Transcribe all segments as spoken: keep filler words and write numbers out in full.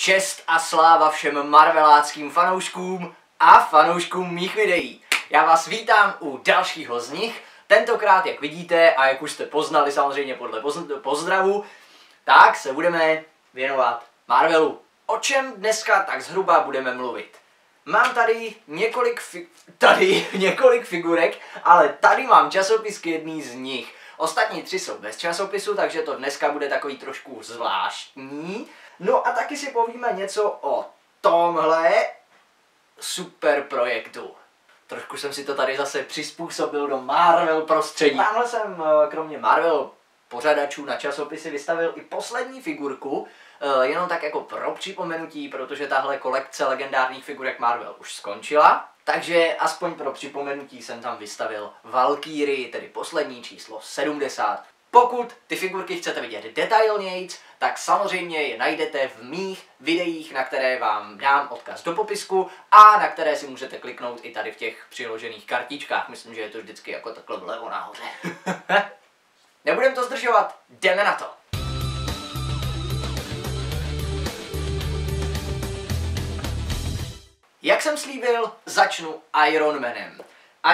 Čest a sláva všem marveláckým fanouškům a fanouškům mých videí. Já vás vítám u dalšího z nich. Tentokrát, jak vidíte a jak už jste poznali samozřejmě podle pozdravu, tak se budeme věnovat Marvelu. O čem dneska tak zhruba budeme mluvit? Mám tady několik, fi tady několik figurek, ale tady mám časopis k jedný z nich. Ostatní tři jsou bez časopisu, takže to dneska bude takový trošku zvláštní. No a taky si povíme něco o tomhle super projektu. Trošku jsem si to tady zase přizpůsobil do Marvel prostředí. Tamhle jsem kromě Marvel pořadačů na časopisy vystavil i poslední figurku, jenom tak jako pro připomenutí, protože tahle kolekce legendárních figurek Marvel už skončila. Takže aspoň pro připomenutí jsem tam vystavil Valkyrii, tedy poslední číslo sedmdesát. Pokud ty figurky chcete vidět detailnějc, tak samozřejmě je najdete v mých videích, na které vám dám odkaz do popisku a na které si můžete kliknout i tady v těch přiložených kartičkách. Myslím, že je to vždycky jako takhle vlevo nahoře. Nebudem to zdržovat, jdeme na to! Jak jsem slíbil, začnu Iron Manem.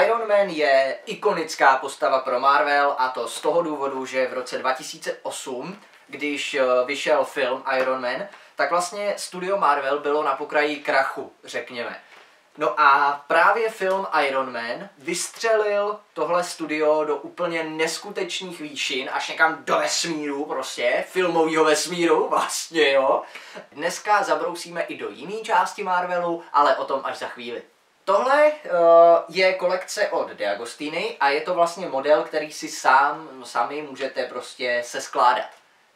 Iron Man je ikonická postava pro Marvel, a to z toho důvodu, že v roce dva tisíce osm, když vyšel film Iron Man, tak vlastně studio Marvel bylo na pokraji krachu, řekněme. No a právě film Iron Man vystřelil tohle studio do úplně neskutečných výšin, až někam do vesmíru prostě, filmovýho vesmíru vlastně, jo. Dneska zabrousíme i do jiné části Marvelu, ale o tom až za chvíli. Tohle uh, je kolekce od D'Agostini a je to vlastně model, který si sám, no, sami můžete prostě seskládat.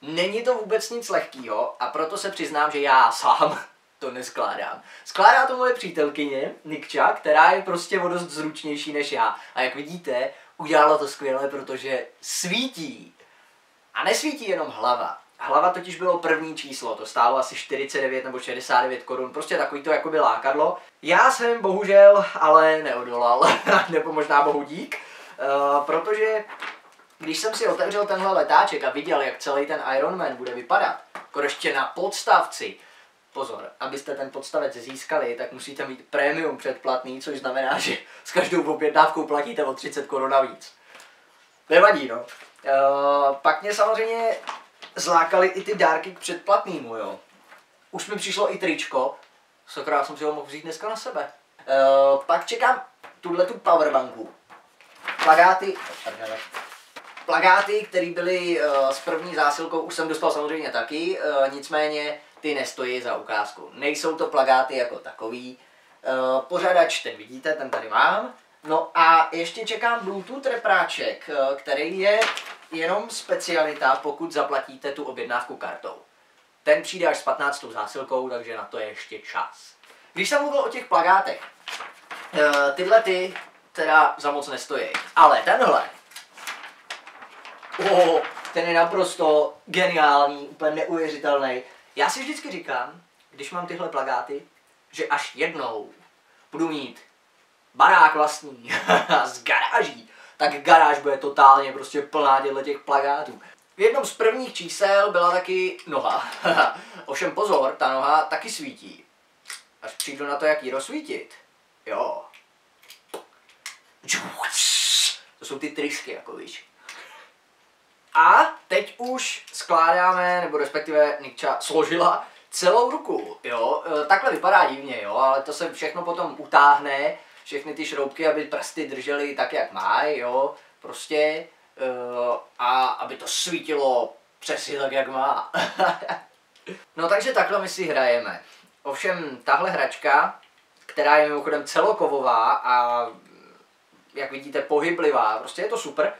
Není to vůbec nic lehkýho a proto se přiznám, že já sám to neskládám. Skládá to moje přítelkyně, Nikča, která je prostě o dost zručnější než já. A jak vidíte, udělala to skvěle, protože svítí. A nesvítí jenom hlava. Hlava totiž bylo první číslo, to stálo asi čtyřicet devět nebo šedesát devět korun, prostě takový to jakoby lákadlo. Já jsem bohužel ale neodolal, nebo možná bohu dík, uh, protože když jsem si otevřel tenhle letáček a viděl, jak celý ten Iron Man bude vypadat, ještě na podstavci, pozor, abyste ten podstavec získali, tak musíte mít prémium předplatný, což znamená, že s každou objednávkou platíte o třicet korun navíc. Nevadí, no. Uh, pak mě samozřejmě zlákali i ty dárky k předplatnému, jo. Už mi přišlo i tričko, sakra, jsem si ho mohl vzít dneska na sebe. E, pak čekám tuhletu powerbanku. Plagáty, plagáty, které byly e, s první zásilkou, už jsem dostal samozřejmě taky, e, nicméně ty nestojí za ukázku. Nejsou to plagáty jako takový. E, pořadač, ten vidíte, ten tady mám. No a ještě čekám Bluetooth repráček, e, který je jenom specialita, pokud zaplatíte tu objednávku kartou. Ten přijde až s patnáctou zásilkou, takže na to je ještě čas. Když jsem mluvil o těch plakátech, uh, tyhle ty teda za moc nestojí, ale tenhle, oh, ten je naprosto geniální, úplně neuvěřitelný. Já si vždycky říkám, když mám tyhle plakáty, že až jednou budu mít barák vlastní z garáží, tak garáž bude totálně prostě plná těchto těch plakátů. V jednom z prvních čísel byla taky noha. Ovšem pozor, ta noha taky svítí. Až přijdu na to, jak ji rozsvítit. Jo. To jsou ty trysky, jako víš. A teď už skládáme, nebo respektive Nikča složila celou ruku. Jo, takhle vypadá divně, jo, ale to se všechno potom utáhne. Všechny ty šroubky, aby prsty držely tak, jak mají, jo, prostě, uh, a aby to svítilo přesně tak, jak má. No takže takhle my si hrajeme. Ovšem, tahle hračka, která je mimochodem celokovová a, jak vidíte, pohyblivá, prostě je to super,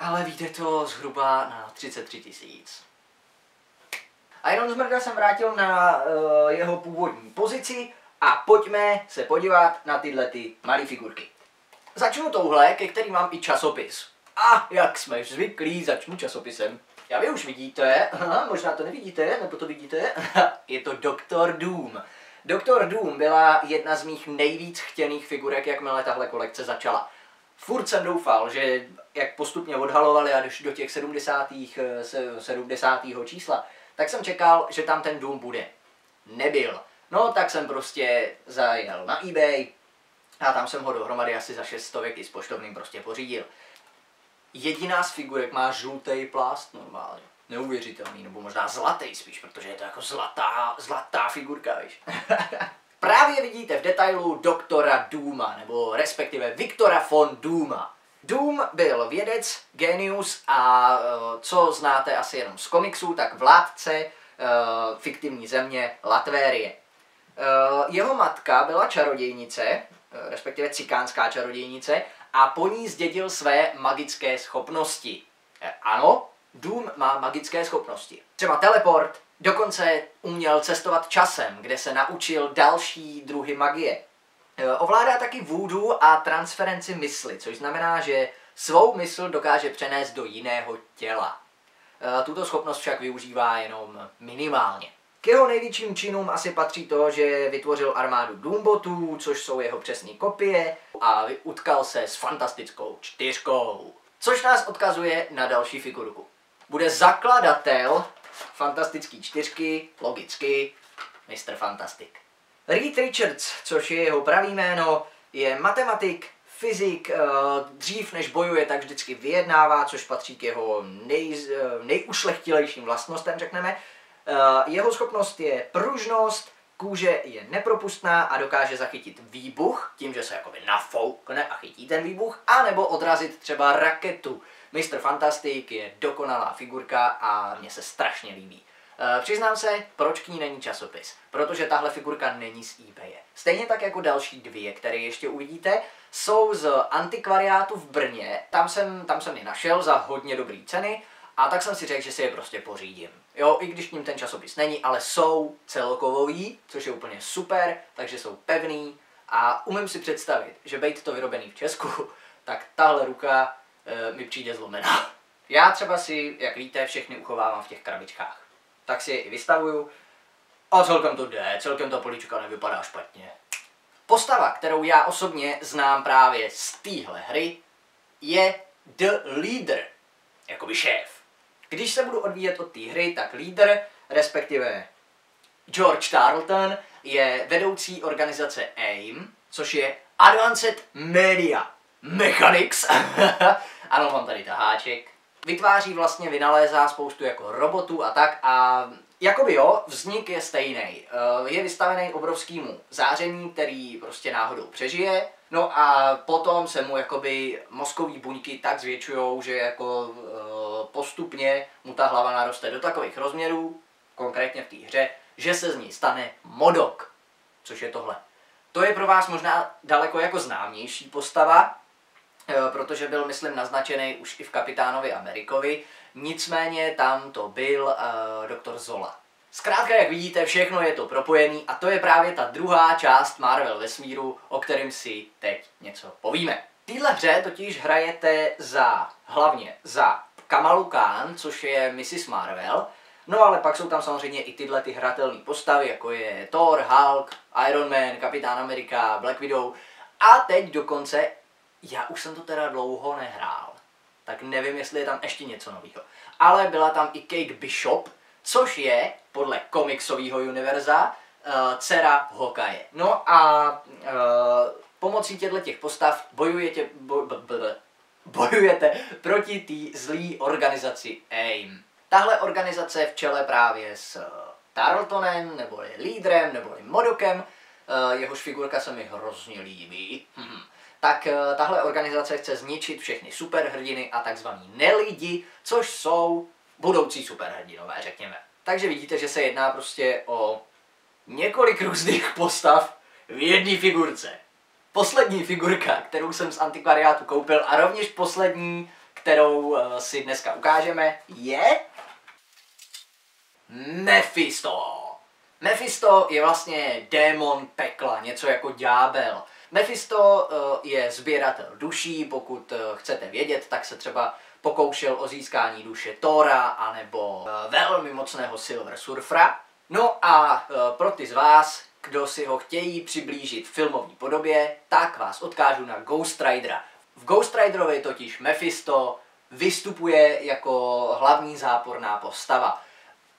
ale vyjde to zhruba na třicet tři tisíc. Iron Zmrda jsem vrátil na uh, jeho původní pozici, a pojďme se podívat na tyhle ty malé figurky. Začnu touhle, ke který mám i časopis. A jak jsme zvyklí, začnu časopisem. Já vy už vidíte, aha, možná to nevidíte, nebo to vidíte, je to Doctor Doom. Doctor Doom byla jedna z mých nejvíc chtěných figurek, jakmile tahle kolekce začala. Furt jsem doufal, že jak postupně odhalovali a do těch sedmdesátého čísla, tak jsem čekal, že tam ten Doom bude. nebyl. No tak jsem prostě zajel na eBay a tam jsem ho dohromady asi za šest stovek i s poštovným prostě pořídil. Jediná z figurek má žlutý plást normálně. Neuvěřitelný, nebo možná zlatý spíš, protože je to jako zlatá, zlatá figurka, víš. Právě vidíte v detailu doktora Dooma, nebo respektive Viktora von Dooma. Doom byl vědec, genius a co znáte asi jenom z komiksů, tak vládce fiktivní země Latvérie. Jeho matka byla čarodějnice, respektive cikánská čarodějnice, a po ní zdědil své magické schopnosti. Ano, Doom má magické schopnosti. Třeba teleport, dokonce uměl cestovat časem, kde se naučil další druhy magie. Ovládá taky voodoo a transferenci mysli, což znamená, že svou mysl dokáže přenést do jiného těla. Tuto schopnost však využívá jenom minimálně. K jeho největším činům asi patří to, že vytvořil armádu Doombotů, což jsou jeho přesné kopie, a utkal se s fantastickou čtyřkou. Což nás odkazuje na další figurku. Bude zakladatel fantastický čtyřky, logicky, mister Fantastic. Reed Richards, což je jeho pravý jméno, je matematik, fyzik, dřív než bojuje, tak vždycky vyjednává, což patří k jeho nej, nejušlechtilejším vlastnostem, řekneme. Jeho schopnost je pružnost, kůže je nepropustná a dokáže zachytit výbuch, tím, že se jakoby nafoukne a chytí ten výbuch, anebo odrazit třeba raketu. mister Fantastic je dokonalá figurka a mně se strašně líbí. Přiznám se, proč k ní není časopis, protože tahle figurka není z eBaye. Stejně tak jako další dvě, které ještě uvidíte, jsou z antikvariátu v Brně, tam jsem, tam jsem je našel za hodně dobrý ceny a tak jsem si řekl, že si je prostě pořídím. Jo, i když k nim ten časopis není, ale jsou celkový, což je úplně super, takže jsou pevný a umím si představit, že bejt to vyrobený v Česku, tak tahle ruka e, mi přijde zlomená. Já třeba si, jak víte, všechny uchovávám v těch krabičkách. Tak si je i vystavuju a celkem to jde, celkem ta polička nevypadá špatně. Postava, kterou já osobně znám právě z téhle hry, je The Leader, jakoby šéf. Když se budu odvíjet od té hry, tak Leader, respektive George Tarleton, je vedoucí organizace A I M, což je Advanced Media Mechanics. Ano, mám tady taháček. Vytváří vlastně, vynalézá spoustu jako robotů a tak a jakoby jo, vznik je stejný. Je vystavený obrovskému záření, který prostě náhodou přežije, no a potom se mu jakoby mozkový buňky tak zvětšujou, že jako postupně mu ta hlava naroste do takových rozměrů, konkrétně v té hře, že se z ní stane modok, což je tohle. To je pro vás možná daleko jako známější postava, protože byl, myslím, naznačený už i v Kapitánovi Amerikovi, nicméně tam to byl uh, doktor Zola. Zkrátka, jak vidíte, všechno je to propojený a to je právě ta druhá část Marvel vesmíru, o kterém si teď něco povíme. V téhle hře totiž hrajete za, hlavně za Kamalu Khan, což je missus Marvel, no ale pak jsou tam samozřejmě i tyhle ty hratelné postavy, jako je Thor, Hulk, Iron Man, Kapitán Amerika, Black Widow a teď dokonce. Já už jsem to teda dlouho nehrál, tak nevím, jestli je tam ještě něco nového. Ale byla tam i Kate Bishop, což je, podle komiksového univerza, uh, dcera Hokaje. No a uh, pomocí těchto postav bojujete, boj, b, b, b, bojujete proti té zlý organizaci A I M. Tahle organizace v čele právě s uh, Tarletonem, neboli Lídrem, neboli Modokem, uh, jehož figurka se mi hrozně líbí. Hm. Tak tahle organizace chce zničit všechny superhrdiny a takzvaný nelidi, což jsou budoucí superhrdinové, řekněme. Takže vidíte, že se jedná prostě o několik různých postav v jedné figurce. Poslední figurka, kterou jsem z antikvariátu koupil a rovněž poslední, kterou si dneska ukážeme, je Mephisto. Mephisto je vlastně démon pekla, něco jako ďábel. Mephisto je sběratel duší, pokud chcete vědět, tak se třeba pokoušel o získání duše Thora anebo velmi mocného Silver Surfera. No a pro ty z vás, kdo si ho chtějí přiblížit v filmové podobě, tak vás odkážu na Ghost Ridera. V Ghost Riderovi totiž Mephisto vystupuje jako hlavní záporná postava.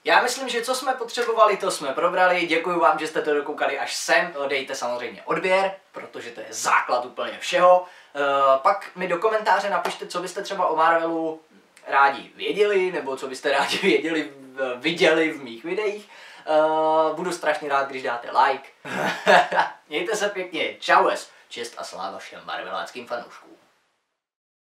Já myslím, že co jsme potřebovali, to jsme probrali. Děkuji vám, že jste to dokoukali až sem. Dejte samozřejmě odběr, protože to je základ úplně všeho. E, pak mi do komentáře napište, co byste třeba o Marvelu rádi věděli, nebo co byste rádi věděli, viděli v mých videích. E, budu strašně rád, když dáte like. Mějte se pěkně. Čaues. Čest a sláva všem marveláckým fanouškům.